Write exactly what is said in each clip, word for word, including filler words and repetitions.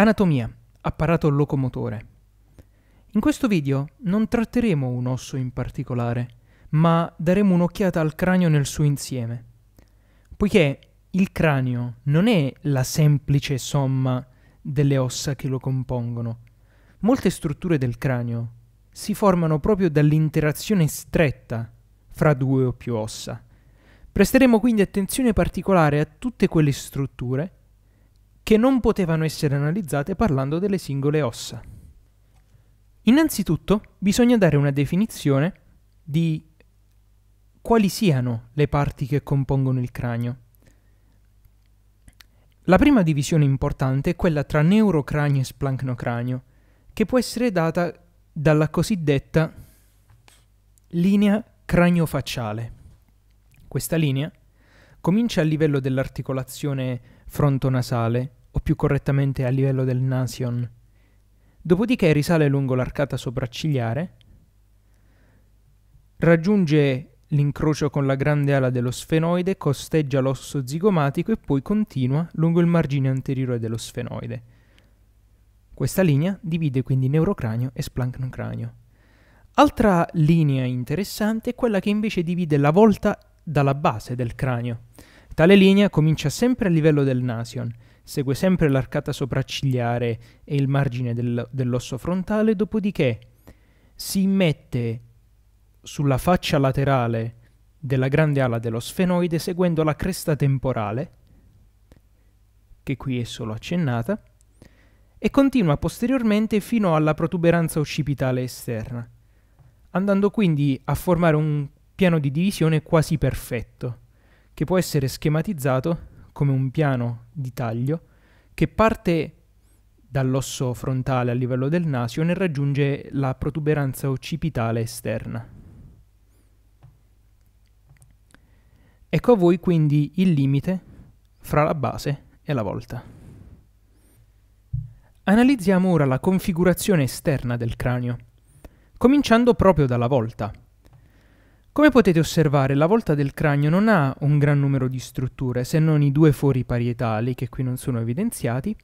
Anatomia, apparato locomotore. In questo video non tratteremo un osso in particolare, ma daremo un'occhiata al cranio nel suo insieme, poiché il cranio non è la semplice somma delle ossa che lo compongono. Molte strutture del cranio si formano proprio dall'interazione stretta fra due o più ossa. Presteremo quindi attenzione particolare a tutte quelle strutture che non potevano essere analizzate parlando delle singole ossa. Innanzitutto bisogna dare una definizione di quali siano le parti che compongono il cranio. La prima divisione importante è quella tra neurocranio e splancnocranio, che può essere data dalla cosiddetta linea craniofacciale. Questa linea comincia a livello dell'articolazione frontonasale, o più correttamente a livello del nasion, dopodiché risale lungo l'arcata sopraccigliare, raggiunge l'incrocio con la grande ala dello sfenoide, costeggia l'osso zigomatico e poi continua lungo il margine anteriore dello sfenoide. Questa linea divide quindi neurocranio e splancnocranio. Altra linea interessante è quella che invece divide la volta dalla base del cranio. Tale linea comincia sempre a livello del nasion, segue sempre l'arcata sopraccigliare e il margine del, dell'osso frontale, dopodiché si immette sulla faccia laterale della grande ala dello sfenoide seguendo la cresta temporale, che qui è solo accennata, e continua posteriormente fino alla protuberanza occipitale esterna, andando quindi a formare un piano di divisione quasi perfetto, che può essere schematizzato come un piano di taglio che parte dall'osso frontale a livello del nasion e raggiunge la protuberanza occipitale esterna. Ecco a voi quindi il limite fra la base e la volta. Analizziamo ora la configurazione esterna del cranio, cominciando proprio dalla volta. Come potete osservare, la volta del cranio non ha un gran numero di strutture, se non i due fori parietali, che qui non sono evidenziati,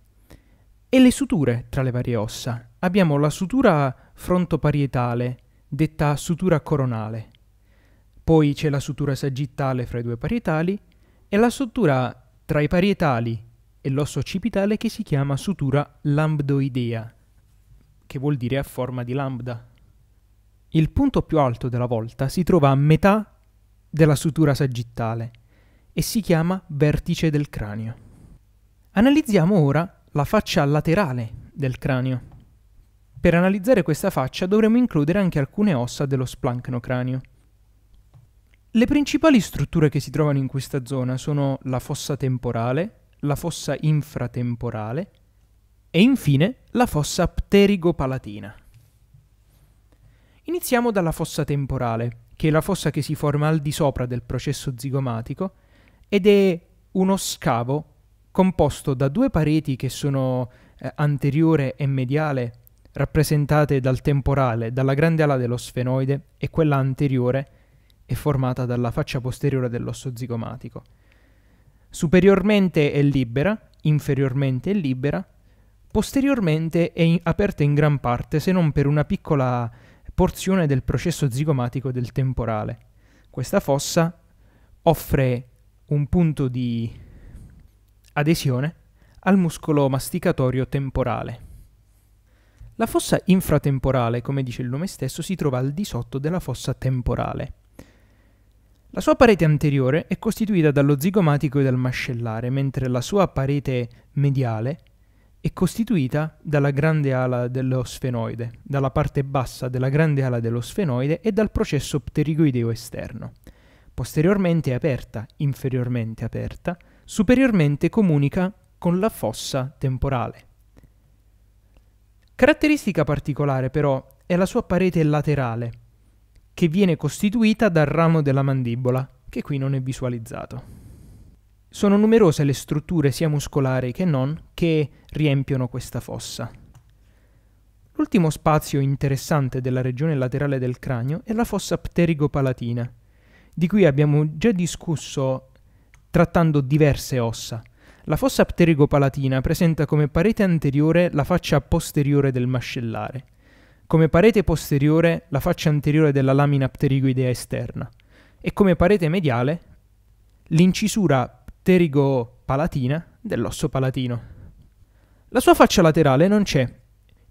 e le suture tra le varie ossa. Abbiamo la sutura frontoparietale, detta sutura coronale, poi c'è la sutura sagittale fra i due parietali, e la sutura tra i parietali e l'osso occipitale che si chiama sutura lambdoidea, che vuol dire a forma di lambda. Il punto più alto della volta si trova a metà della sutura sagittale e si chiama vertice del cranio. Analizziamo ora la faccia laterale del cranio. Per analizzare questa faccia dovremo includere anche alcune ossa dello splancnocranio. Le principali strutture che si trovano in questa zona sono la fossa temporale, la fossa infratemporale e infine la fossa pterigopalatina. Iniziamo dalla fossa temporale, che è la fossa che si forma al di sopra del processo zigomatico ed è uno scavo composto da due pareti che sono eh, anteriore e mediale, rappresentate dal temporale, dalla grande ala dello sfenoide, e quella anteriore è formata dalla faccia posteriore dell'osso zigomatico. Superiormente è libera, inferiormente è libera, posteriormente è in- aperta in gran parte, se non per una piccola porzione del processo zigomatico del temporale. Questa fossa offre un punto di adesione al muscolo masticatorio temporale. La fossa infratemporale, come dice il nome stesso, si trova al di sotto della fossa temporale. La sua parete anteriore è costituita dallo zigomatico e dal mascellare, mentre la sua parete mediale è costituita dalla grande ala dello sfenoide, dalla parte bassa della grande ala dello sfenoide e dal processo pterigoideo esterno. Posteriormente è aperta, inferiormente aperta, superiormente comunica con la fossa temporale. Caratteristica particolare però è la sua parete laterale, che viene costituita dal ramo della mandibola, che qui non è visualizzato. Sono numerose le strutture, sia muscolari che non, che riempiono questa fossa. L'ultimo spazio interessante della regione laterale del cranio è la fossa pterigopalatina, di cui abbiamo già discusso trattando diverse ossa. La fossa pterigo-palatina presenta come parete anteriore la faccia posteriore del mascellare, come parete posteriore la faccia anteriore della lamina pterigoidea esterna e come parete mediale l'incisura pterigo-palatina dell'osso palatino. La sua faccia laterale non c'è,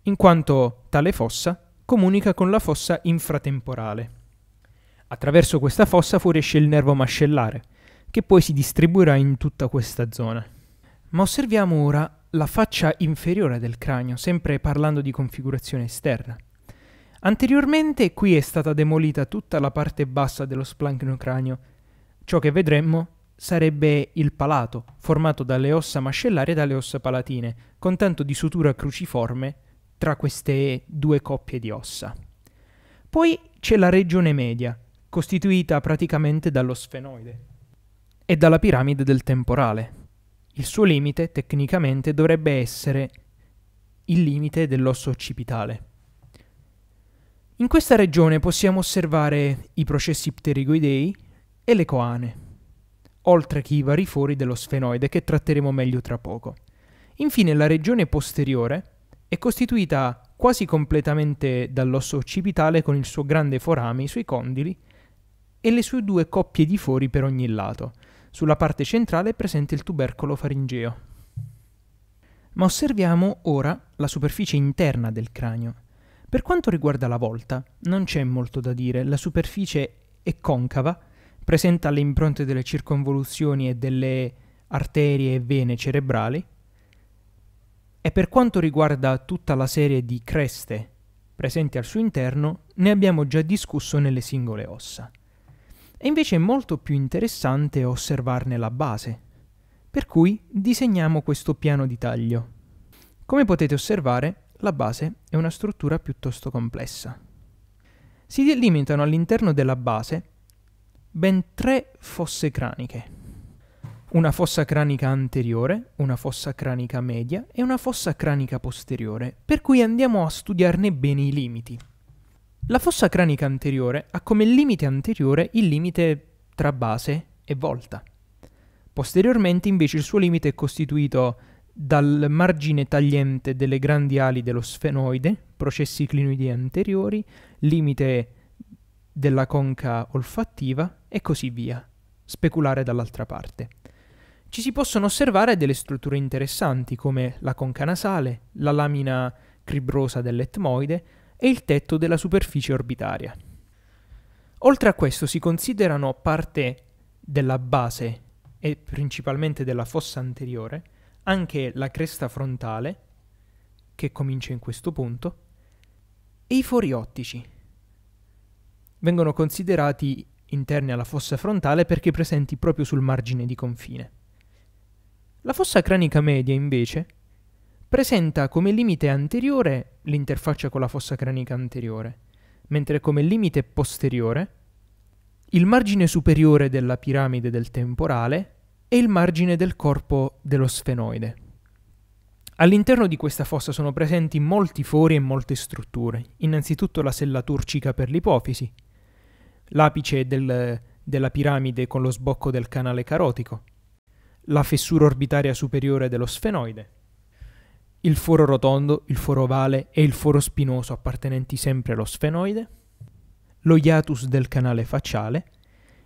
in quanto tale fossa comunica con la fossa infratemporale. Attraverso questa fossa fuoriesce il nervo mascellare, che poi si distribuirà in tutta questa zona. Ma osserviamo ora la faccia inferiore del cranio, sempre parlando di configurazione esterna. Anteriormente qui è stata demolita tutta la parte bassa dello splancnocranio. Ciò che vedremmo sarebbe il palato, formato dalle ossa mascellari e dalle ossa palatine, con tanto di sutura cruciforme tra queste due coppie di ossa. Poi c'è la regione media, costituita praticamente dallo sfenoide e dalla piramide del temporale. Il suo limite, tecnicamente, dovrebbe essere il limite dell'osso occipitale. In questa regione possiamo osservare i processi pterigoidei e le coane, oltre che i vari fori dello sfenoide, che tratteremo meglio tra poco. Infine, la regione posteriore è costituita quasi completamente dall'osso occipitale con il suo grande forame, i suoi condili e le sue due coppie di fori per ogni lato. Sulla parte centrale è presente il tubercolo faringeo. Ma osserviamo ora la superficie interna del cranio. Per quanto riguarda la volta, non c'è molto da dire, la superficie è concava, presenta le impronte delle circonvoluzioni e delle arterie e vene cerebrali, e per quanto riguarda tutta la serie di creste presenti al suo interno, ne abbiamo già discusso nelle singole ossa. E invece è molto più interessante osservarne la base, per cui disegniamo questo piano di taglio. Come potete osservare, la base è una struttura piuttosto complessa. Si delimitano all'interno della base ben tre fosse craniche. Una fossa cranica anteriore, una fossa cranica media e una fossa cranica posteriore, per cui andiamo a studiarne bene i limiti. La fossa cranica anteriore ha come limite anteriore il limite tra base e volta. Posteriormente invece il suo limite è costituito dal margine tagliente delle grandi ali dello sfenoide, processi clinoidei anteriori, limite della conca olfattiva e così via, speculare dall'altra parte. Ci si possono osservare delle strutture interessanti come la conca nasale, la lamina cribrosa dell'etmoide, e il tetto della superficie orbitaria. Oltre a questo si considerano parte della base e principalmente della fossa anteriore anche la cresta frontale, che comincia in questo punto, e i fori ottici. Vengono considerati interni alla fossa frontale perché presenti proprio sul margine di confine. La fossa cranica media invece presenta come limite anteriore l'interfaccia con la fossa cranica anteriore, mentre come limite posteriore il margine superiore della piramide del temporale e il margine del corpo dello sfenoide. All'interno di questa fossa sono presenti molti fori e molte strutture, innanzitutto la sella turcica per l'ipofisi, l'apice del, della piramide con lo sbocco del canale carotico, la fessura orbitaria superiore dello sfenoide, il foro rotondo, il foro ovale e il foro spinoso appartenenti sempre allo sfenoide, lo iatus del canale facciale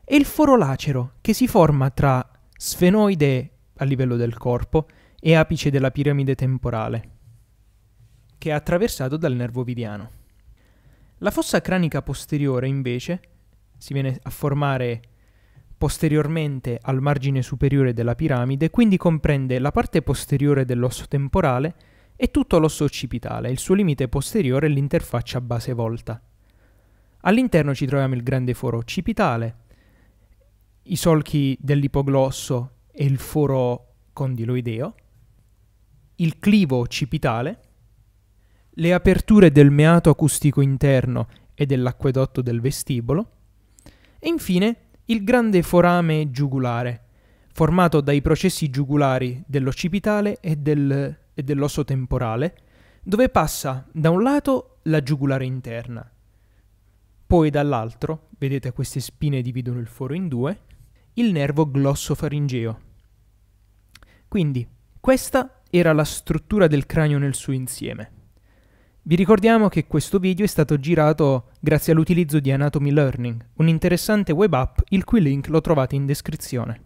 e il foro lacero che si forma tra sfenoide a livello del corpo e apice della piramide temporale, che è attraversato dal nervo ovidiano. La fossa cranica posteriore invece si viene a formare posteriormente al margine superiore della piramide, quindi comprende la parte posteriore dell'osso temporale e tutto l'osso occipitale, il suo limite posteriore è l'interfaccia base-volta. All'interno ci troviamo il grande foro occipitale, i solchi dell'ipoglosso e il foro condiloideo, il clivo occipitale, le aperture del meato acustico interno e dell'acquedotto del vestibolo, e infine il grande forame giugulare, formato dai processi giugulari dell'occipitale e, del, e dell'osso temporale, dove passa da un lato la giugulare interna, poi dall'altro, vedete queste spine dividono il foro in due, il nervo glossofaringeo. Quindi, questa era la struttura del cranio nel suo insieme. Vi ricordiamo che questo video è stato girato grazie all'utilizzo di Anatomy Learning, un'interessante web app il cui link lo trovate in descrizione.